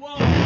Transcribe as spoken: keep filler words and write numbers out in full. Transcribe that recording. Whoa.